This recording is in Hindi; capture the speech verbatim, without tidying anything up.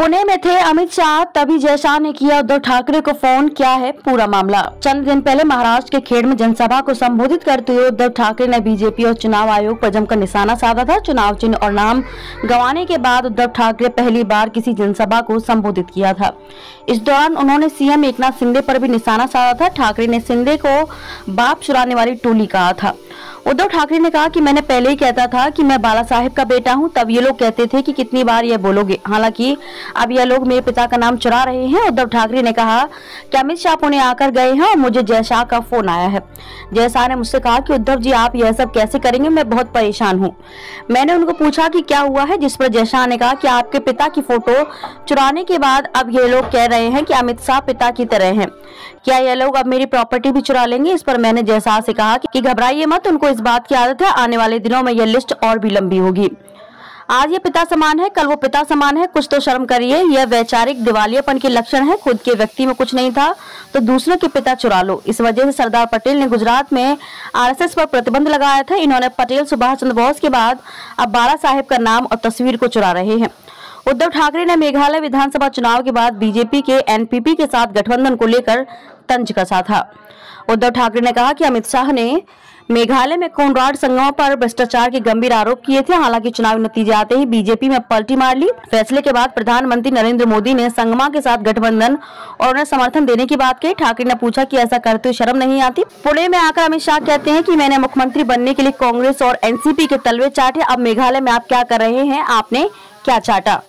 पुणे में थे अमित शाह, तभी जय शाह ने किया उद्धव ठाकरे को फोन। क्या है पूरा मामला? चंद दिन पहले महाराष्ट्र के खेड़ में जनसभा को संबोधित करते हुए उद्धव ठाकरे ने बीजेपी और चुनाव आयोग पर जमकर निशाना साधा था। चुनाव चिन्ह और नाम गंवाने के बाद उद्धव ठाकरे पहली बार किसी जनसभा को संबोधित किया था। इस दौरान उन्होंने सीएम एकनाथ शिंदे पर भी निशाना साधा था। ठाकरे ने शिंदे को बाप चुराने वाली टोली कहा था। उद्धव ठाकरे ने कहा कि मैंने पहले ही कहता था कि मैं बालासाहेब का बेटा हूं, तब ये लोग कहते थे कि कितनी बार यह बोलोगे, हालांकि अब यह लोग मेरे पिता का नाम चुरा रहे हैं। उद्धव ठाकरे ने कहा कि अमित शाह पुणे आकर गए हैं और मुझे जय शाह का फोन आया है। जय शाह ने मुझसे कहा कि उद्धव जी आप यह सब कैसे करेंगे, मैं बहुत परेशान हूँ। मैंने उनको पूछा कि क्या हुआ है, जिस पर जय शाह ने कहा कि आपके पिता की फोटो चुराने के बाद अब ये लोग कह रहे हैं कि अमित शाह पिता की तरह है, क्या यह लोग अब मेरी प्रॉपर्टी भी चुरा लेंगे। इस पर मैंने जय शाह से कहा कि घबराइए मत, उनको इस बात की आदत है, आने वाले दिनों में यह लिस्ट और भी लंबी होगी। आज ये पिता समान है, कल वो पिता समान है, कुछ तो शर्म करिए। यह वैचारिक दिवालियापन के लक्षण है। खुद के व्यक्ति में कुछ नहीं था तो दूसरों के पिता चुरा लो। इस वजह से सरदार पटेल ने गुजरात में आरएसएस पर प्रतिबंध लगाया था। इन्होंने पटेल सुभाष चंद्र बोस के बाद अब बाला साहेब का नाम और तस्वीर को चुरा रहे हैं। उद्धव ठाकरे ने मेघालय विधानसभा चुनाव के बाद बीजेपी के एनपीपी के साथ गठबंधन को लेकर तंज कसा था। उद्धव ठाकरे ने कहा कि अमित शाह ने मेघालय में कोनराड संगमा पर भ्रष्टाचार के गंभीर आरोप किए थे, हालांकि चुनावी नतीजे आते ही बीजेपी में पलटी मार ली। फैसले के बाद प्रधानमंत्री नरेंद्र मोदी ने संगमा के साथ गठबंधन और उन्हें समर्थन देने की बात कही। ठाकरे ने पूछा कि ऐसा करते हुए शर्म नहीं आती। पुणे में आकर अमित शाह कहते हैं कि मैंने मुख्यमंत्री बनने के लिए कांग्रेस और एनसीपी के तलवे चाटे, अब मेघालय में आप क्या कर रहे हैं, आपने क्या चाटा।